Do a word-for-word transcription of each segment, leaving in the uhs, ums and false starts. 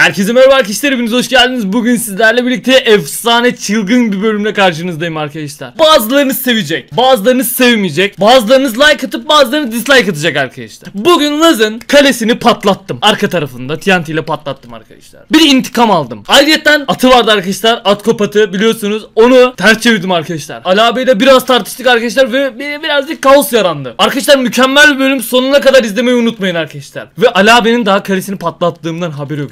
Herkese merhaba arkadaşlar, hepiniz hoş geldiniz. Bugün sizlerle birlikte efsane çılgın bir bölümle karşınızdayım arkadaşlar. Bazılarınız sevecek, bazılarınız sevmeyecek, bazılarınız like atıp bazılarınız dislike atacak arkadaşlar. Bugün Laz'ın kalesini patlattım. Arka tarafında T N T ile patlattım arkadaşlar. Bir intikam aldım. Ayrıyeten atı vardı arkadaşlar, at kopatı biliyorsunuz. Onu ters çevirdim arkadaşlar. Alabey ile biraz tartıştık arkadaşlar ve birazcık kaos yarandı. Arkadaşlar mükemmel bir bölüm, sonuna kadar izlemeyi unutmayın arkadaşlar. Ve Alabey'in daha kalesini patlattığımdan haberi yok.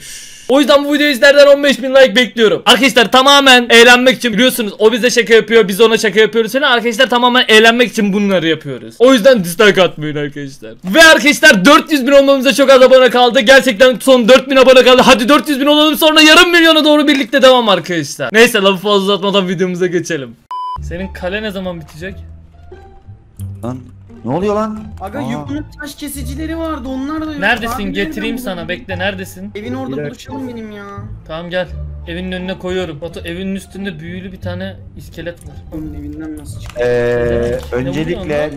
O yüzden bu videoyu izlerden on beş bin like bekliyorum. Arkadaşlar tamamen eğlenmek için, biliyorsunuz o bize şaka yapıyor, biz ona şaka yapıyoruz falan. Arkadaşlar tamamen eğlenmek için bunları yapıyoruz. O yüzden dislike atmayın arkadaşlar. Ve arkadaşlar dört yüz bin olmamıza çok az abone kaldı. Gerçekten son dört bin abone kaldı. Hadi dört yüz bin olalım, sonra yarım milyona doğru birlikte devam arkadaşlar. Neyse, lafı fazla uzatmadan videomuza geçelim. Senin kale ne zaman bitecek? Lan ne oluyor lan? Aga yukarı taş kesicileri vardı, onlar da yok. Neredesin? Abi, getireyim sana buldum. Bekle, neredesin? Evin orada Bilal. Buluşalım benim ya. Tamam gel. Evinin önüne koyuyorum. Batu, evinin üstünde büyülü bir tane iskelet var. Onun evinden nasıl çıkıyor? Eee öncelikle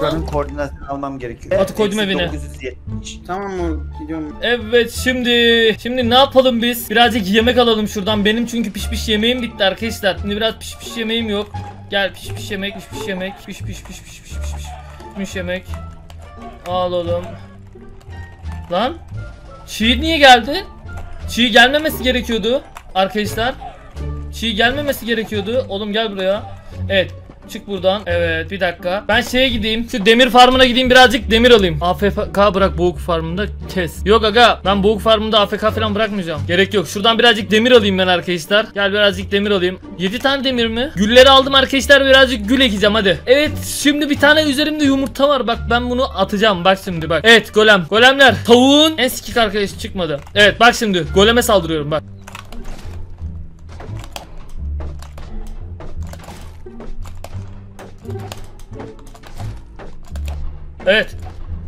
buranın koordinatını almam gerekiyor. Batu, koydum evine. dokuz yüz yetmiş. Tamam mı? Gidiyorum. Evet, şimdi şimdi ne yapalım biz? Birazcık yemek alalım şuradan. Benim çünkü piş piş yemeğim bitti arkadaşlar. Şimdi biraz piş piş yemeğim yok. Gel, piş piş yemek, piş piş yemek, piş piş piş piş piş piş piş. Müş yemek. Al oğlum. Lan çiğ niye geldi? Çiğ gelmemesi gerekiyordu arkadaşlar. Çiğ gelmemesi gerekiyordu. Oğlum gel buraya. Evet, çık buradan. Evet, bir dakika. Ben şeye gideyim, şu demir farmına gideyim, birazcık demir alayım. A F K bırak boğuk farmında, kes. Yok aga, ben boğuk farmında A F K falan bırakmayacağım. Gerek yok. Şuradan birazcık demir alayım ben arkadaşlar. Gel birazcık demir alayım. yedi tane demir mi? Gülleri aldım arkadaşlar, birazcık gül ekeceğim hadi. Evet, şimdi bir tane üzerimde yumurta var. Bak ben bunu atacağım. Bak şimdi bak. Evet, golem. Golemler. Tavuğun en sikik arkadaşı çıkmadı. Evet bak şimdi goleme saldırıyorum bak. Evet.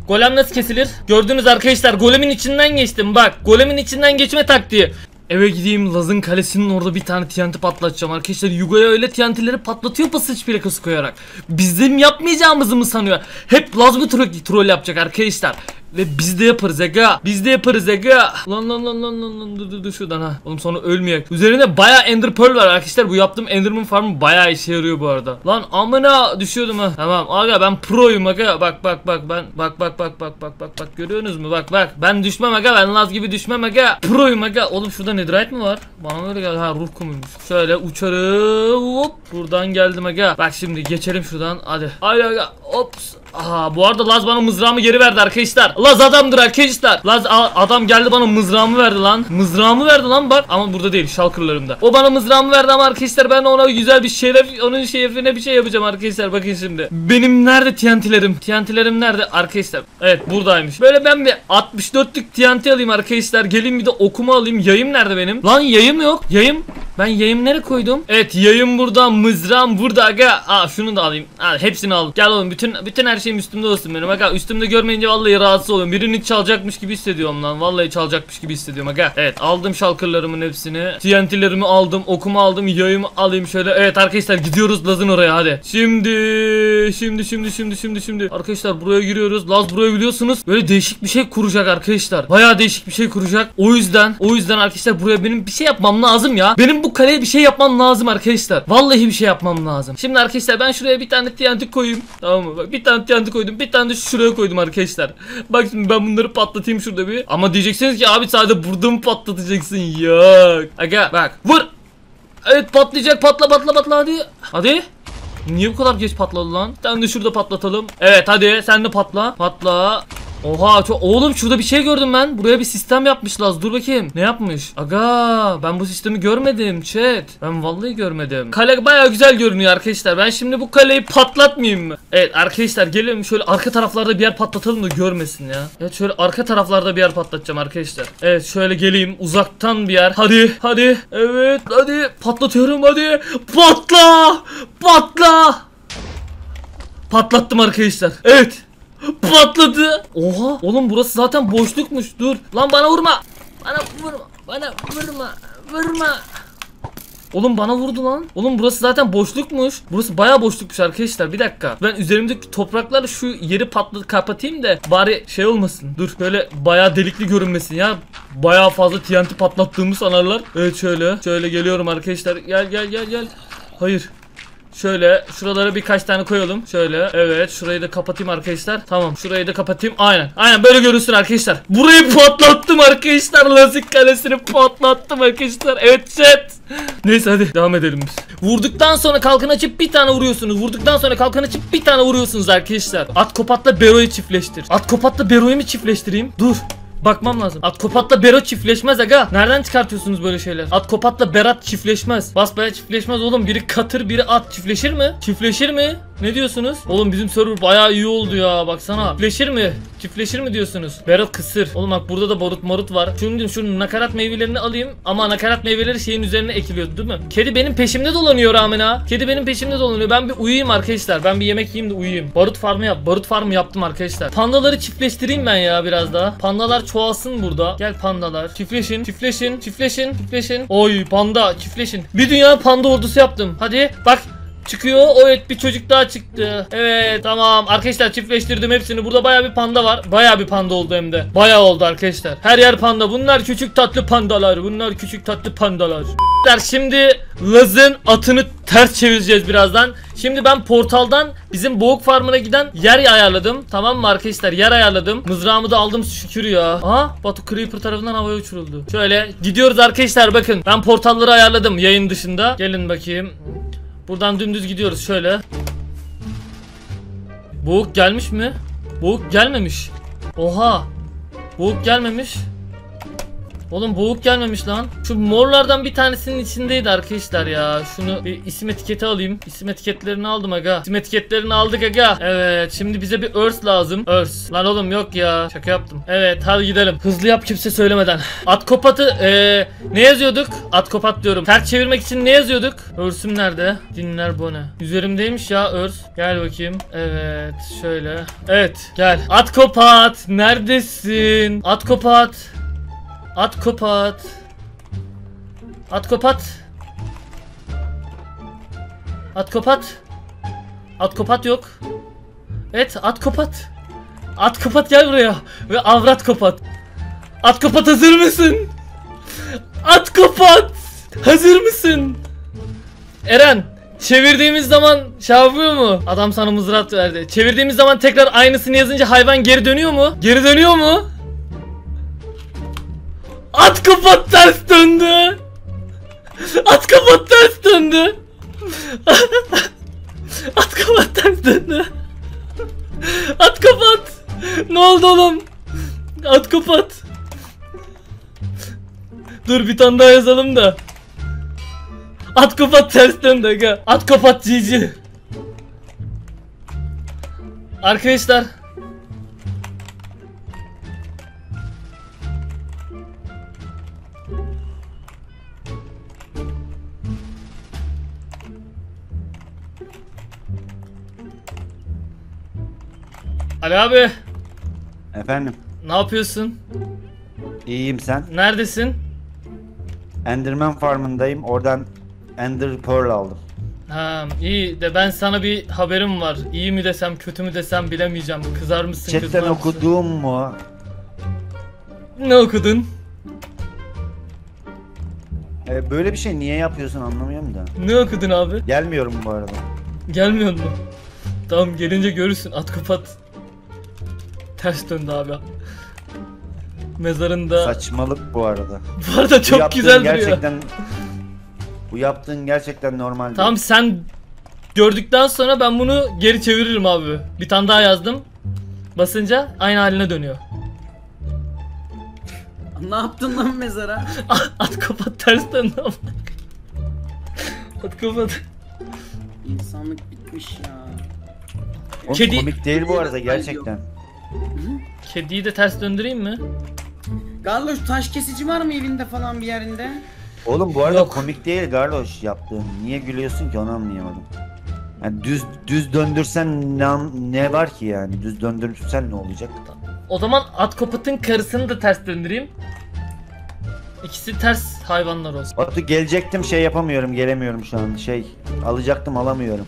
Golem nasıl kesilir? Gördünüz arkadaşlar, golemin içinden geçtim. Bak, golemin içinden geçme taktiği. Eve gideyim, Laz'ın kalesinin orada bir tane T N T patlatacağım arkadaşlar. Yugo'ya öyle T N T'leri patlatıyor, basınç plakası koyarak. Bizim yapmayacağımızı mı sanıyor? Hep Laz mı tro troll yapacak arkadaşlar? Ve biz de yaparız aga. Biz de yaparız aga. Lan lan lan lan lan lan. Dur dur dur şuradan ha. Oğlum sonra ölmeyek. Üzerinde bayağı ender pearl var arkadaşlar. Bu yaptığım enderman farmı bayağı işe yarıyor bu arada. Lan amına düşüyordum ha. Tamam aga, ben proyum aga. Bak bak bak ben. Bak bak bak bak bak bak bak. Görüyorsunuz mu? Bak bak. Ben düşmem aga. Ben Laz gibi düşmem aga. Proyum aga. Oğlum şurada netherite mi var? Bana öyle geldi. Ha, ruh kumuymuş. Şöyle uçarım. Hop. Buradan geldim aga. Bak şimdi geçelim şuradan. Hadi. Hadi aga. Ops. Aha, bu arada Laz bana mızrağımı geri verdi arkadaşlar. Laz adamdır arkadaşlar. Laz adam geldi bana mızrağımı verdi lan. Mızrağımı verdi lan bak, ama burada değil, şalkırlarımda. O bana mızrağımı verdi ama arkadaşlar ben ona güzel bir şeref, onun şerefine bir şey yapacağım arkadaşlar. Bakın şimdi. Benim nerede T N T'lerim? T N T'lerim nerede arkadaşlar? Evet, buradaymış. Böyle ben bir altmış dörtlük T N T alayım arkadaşlar. Gelin bir de okuma alayım. Yayım nerede benim? Lan yayım yok. Yayım. Ben yayım nereye koydum? Evet, yayım burada, mızrağım burada aga. Aa, şunu da alayım. Aa, hepsini aldım. Gel oğlum, bütün bütün her şeyim üstümde olsun benim aga. Üstümde görmeyince vallahi rahatsız oluyorum. Birini çalacakmış gibi hissediyorum lan. Vallahi çalacakmış gibi hissediyorum aga. Evet, aldım şalkırlarımın hepsini. T N T'lerimi aldım, okumu aldım, yayımı alayım şöyle. Evet arkadaşlar, gidiyoruz Laz'ın oraya hadi. Şimdi şimdi şimdi şimdi şimdi şimdi arkadaşlar buraya giriyoruz. Laz buraya biliyorsunuz böyle değişik bir şey kuracak arkadaşlar. Bayağı değişik bir şey kuracak. O yüzden o yüzden arkadaşlar buraya benim bir şey yapmam lazım ya. Benim bu Bu kaleye bir şey yapmam lazım arkadaşlar. Vallahi bir şey yapmam lazım. Şimdi arkadaşlar ben şuraya bir tane T N T koyayım. Tamam mı? Bak, bir tane T N T koydum. Bir tane de şuraya koydum arkadaşlar. Bak şimdi ben bunları patlatayım şurada bir. Ama diyeceksiniz ki abi sadece burada mı patlatacaksın? Yok. Aga bak. Vur. Evet, patlayacak. Patla patla patla hadi. Hadi. Niye bu kadar geç patladı lan? Bir tane de şurada patlatalım. Evet hadi, sen de patla. Patla. Oha çok... Oğlum şurada bir şey gördüm ben. Buraya bir sistem yapmış Laz. Dur bakayım. Ne yapmış? Aga ben bu sistemi görmedim chat. Ben vallahi görmedim. Kale bayağı güzel görünüyor arkadaşlar. Ben şimdi bu kaleyi patlatmayayım mı? Evet arkadaşlar, gelelim şöyle arka taraflarda bir yer patlatalım da görmesin ya. Evet şöyle arka taraflarda bir yer patlatacağım arkadaşlar. Evet şöyle geleyim uzaktan bir yer. Hadi hadi. Evet hadi. Patlatıyorum hadi. Patla. Patla. Patlattım arkadaşlar. Evet. Patladı. Oha. Oğlum burası zaten boşlukmuş. Dur. Lan bana vurma. Bana vurma. Bana vurma. Vurma. Oğlum bana vurdu lan. Oğlum burası zaten boşlukmuş. Burası bayağı boşlukmuş arkadaşlar. Bir dakika. Ben üzerimdeki topraklarla şu yeri patlatıp kapatayım da bari şey olmasın. Dur böyle bayağı delikli görünmesin ya. Bayağı fazla T N T patlattığımı sanarlar. Evet şöyle. Şöyle geliyorum arkadaşlar. Gel gel gel gel. Hayır. Şöyle şuralara birkaç tane koyalım. Şöyle evet şurayı da kapatayım arkadaşlar. Tamam şurayı da kapatayım. Aynen aynen böyle görünsün arkadaşlar. Burayı patlattım arkadaşlar. Lazik kalesini patlattım arkadaşlar. Evet chat. Neyse hadi devam edelim biz. Vurduktan sonra kalkan açıp bir tane vuruyorsunuz. Vurduktan sonra kalkan açıp bir tane vuruyorsunuz arkadaşlar. Atkopatla Bero'yu çiftleştir. Atkopatla Bero'yu mu çiftleştireyim? Dur. Bakmam lazım. Atkopatla Bero çiftleşmez aga. Nereden çıkartıyorsunuz böyle şeyler? Atkopatla Berat çiftleşmez. Basbaya çiftleşmez oğlum. Biri katır, biri at. Çiftleşir mi? Çiftleşir mi? Ne diyorsunuz? Oğlum bizim server bayağı iyi oldu ya. Baksana. Çiftleşir mi? Çiftleşir mi diyorsunuz? Berat kısır. Oğlum bak burada da barut marut var. Şunu şunun nakarat meyvelerini alayım. Ama nakarat meyveleri şeyin üzerine ekiliyordu değil mi? Kedi benim peşimde dolanıyor rağmen ha. Kedi benim peşimde dolanıyor. Ben bir uyuyayım arkadaşlar. Ben bir yemek yiyeyim de uyuyayım. Barut farmı yap. Barut farmı yaptım arkadaşlar. Pandaları çiftleştireyim ben ya biraz daha. Pandalar çoğalsın burada. Gel pandalar. Çiftleşin. Çiftleşin. Çiftleşin. Çiftleşin. Oy panda çiftleşin. Bir dünya panda ordusu yaptım. Hadi bak. Çıkıyor. Evet bir çocuk daha çıktı. Evet tamam. Arkadaşlar çiftleştirdim hepsini. Burada bayağı bir panda var. Bayağı bir panda oldu hem de. Bayağı oldu arkadaşlar. Her yer panda. Bunlar küçük tatlı pandalar. Bunlar küçük tatlı pandalar. Şimdi Laz'ın atını ters çevireceğiz birazdan. Şimdi ben portaldan bizim boğuk farmına giden yer ayarladım. Tamam mı arkadaşlar? Yer ayarladım. Mızrağımı da aldım şükür ya. Aha Batu Creeper tarafından havaya uçuruldu. Şöyle gidiyoruz arkadaşlar bakın. Ben portalları ayarladım yayın dışında. Gelin bakayım. Buradan dümdüz gidiyoruz şöyle. Boğuk gelmiş mi? Boğuk gelmemiş. Oha. Boğuk gelmemiş. Oğlum boğuk gelmemiş lan. Şu morlardan bir tanesinin içindeydi arkadaşlar ya. Şunu bir isim etiketi alayım. İsim etiketlerini aldım aga. İsim etiketlerini aldık aga. Evet şimdi bize bir örs lazım. Örs. Lan oğlum yok ya. Şaka yaptım. Evet hadi gidelim. Hızlı yap kimse söylemeden. Atkopat'ı ee, ne yazıyorduk? Atkopat diyorum. Ters çevirmek için ne yazıyorduk? Örsüm nerede? Dinler bu ne? Üzerimdeymiş ya örs. Gel bakayım. Evet şöyle. Evet gel. Atkopat neredesin? Atkopat. Atkopat. Atkopat. Atkopat. Atkopat yok. Evet Atkopat. Atkopat gel buraya. Ve avrat kopat. Atkopat hazır mısın? Atkopat. Hazır mısın? Eren. Çevirdiğimiz zaman şey yapıyor mu? Adam sana mızrak verdi. Çevirdiğimiz zaman tekrar aynısını yazınca hayvan geri dönüyor mu? Geri dönüyor mu? Atkopat ters döndü. Atkopat ters döndü. Atkopat ters döndü. Atkopat. Ne oldu oğlum? Atkopat. Dur bir tane daha yazalım da. Atkopat ters döndü aga. Atkopat cici. Arkadaşlar. Ali abi. Efendim. Ne yapıyorsun? İyiyim sen. Neredesin? Enderman farmındayım. Oradan Ender Pearl aldım. Ha, iyi de ben sana bir haberim var. İyi mi desem kötü mü desem bilemeyeceğim. Kızar mısın? Chatten okudun mu? Ne okudun? Ee, böyle bir şey niye yapıyorsun anlamıyorum da. Ne okudun abi? Gelmiyorum bu arada. Gelmiyor mu? Tamam gelince görürsün. Atkopat. Ters döndü abi. Mezarında. Saçmalık bu arada. Bu arada çok güzel duruyor. Gerçekten bu yaptığın gerçekten normal. Tamam değil. Sen gördükten sonra ben bunu geri çeviririm abi. Bir tane daha yazdım. Basınca aynı haline dönüyor. Ne yaptın lan mezara? Atkopat ters döndü. Atkopat. İnsanlık bitmiş ya. O Kedi... komik değil bu arada gerçekten. Kediyi de ters döndüreyim mi? Garloş taş kesici var mı evinde falan bir yerinde? Oğlum bu arada yok. Komik değil Garloş yaptığın. Niye gülüyorsun ki onu anlayamadım. Yani düz düz döndürsen ne, ne var ki yani? Düz döndürsen ne olacak? O zaman Atkopat'ın karısını da ters döndüreyim. İkisi ters hayvanlar olsun. Batu gelecektim, şey yapamıyorum, gelemiyorum şu an. Şey alacaktım, alamıyorum.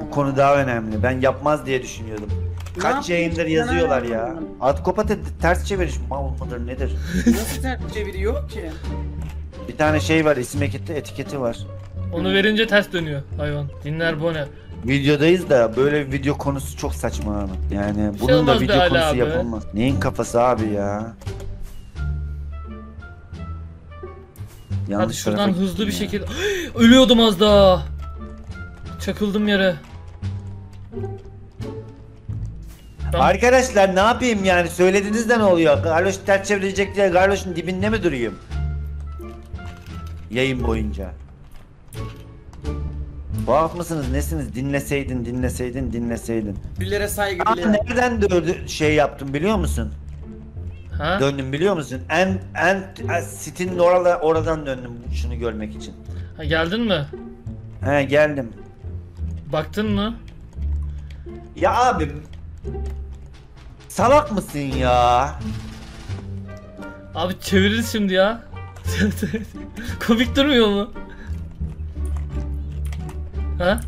Bu konu daha önemli. Ben yapmaz diye düşünüyordum. Ne Kaç yayındır yazıyorlar ya. ya. Atkopat'ı ters çeviriş mal mıdır nedir? Nasıl ters çeviriyor ki? Bir tane şey var, isim etiketi, etiketi var. Onu verince ters dönüyor hayvan. Dinler bu ne? Videodayız da böyle video konusu çok saçma abi. Yani bir bunun şey da video konusu abi. Yapılmaz. Neyin kafası abi ya? Yanlış. Hadi şuradan hızlı ya. bir şekilde. Ölüyordum az daha. Çakıldım yere. Ben... Arkadaşlar ne yapayım yani, söylediniz de ne oluyor? Garloş ters çevirecek diye Garloş'un dibinde mi duruyum? Yayın boyunca. Tuhaf mısınız nesiniz? Dinleseydin dinleseydin dinleseydin. Birlere saygı bile. Aa, nereden dördü şey yaptım biliyor musun? Ha? Döndüm biliyor musun? En en sitinin orada oradan döndüm şunu görmek için. Ha, geldin mi? He geldim. Baktın mı? Ya abi salak mısın ya? Abi çeviririz şimdi ya. Komik durmuyor mu? Ha?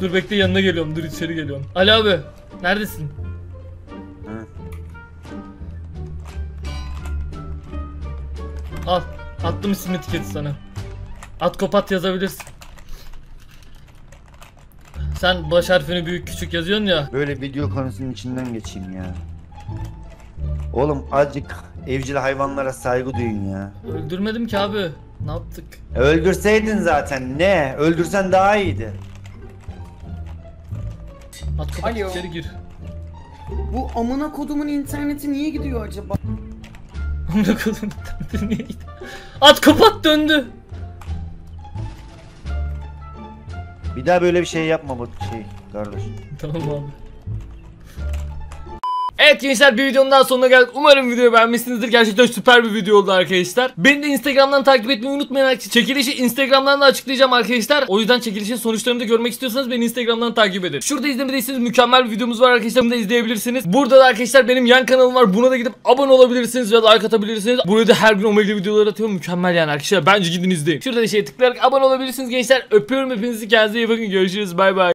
Dur bekle, yanına geliyorum, dur içeri geliyorum. Ali abi neredesin? Hı. Al, attım isim etiketi sana. At Kopat yazabilirsin. Sen baş harfini büyük küçük yazıyorsun ya. Böyle video konusunun içinden geçeyim ya. Oğlum azıcık evcil hayvanlara saygı duyun ya. Öldürmedim ki abi. Ne yaptık? Öldürseydin zaten ne? Öldürsen daha iyiydi. At kapat, içeri gir. Bu amına kodumun interneti niye gidiyor acaba? Amına kodumun interneti niye gidiyor? At kapat döndü. Bir daha böyle bir şey yapma bu şey kardeş. Tamam abi. Evet gençler, bir videonun daha sonuna geldik. Umarım videoyu beğenmişsinizdir. Gerçekten süper bir video oldu arkadaşlar. Beni de Instagram'dan takip etmeyi unutmayın arkadaşlar. Çekilişi Instagram'dan da açıklayacağım arkadaşlar. O yüzden çekilişin sonuçlarını da görmek istiyorsanız beni Instagram'dan takip edin. Şurada izlemediyseniz mükemmel bir videomuz var arkadaşlar. Bunu da izleyebilirsiniz. Burada da arkadaşlar benim yan kanalım var. Buna da gidip abone olabilirsiniz ve like atabilirsiniz. Buraya da her gün omegli videolar atıyorum. Mükemmel yani arkadaşlar. Bence gidin izleyin. Şurada da şey tıklayarak abone olabilirsiniz gençler. Öpüyorum hepinizi. Kendinize iyi bakın. Görüşürüz. Bay bay.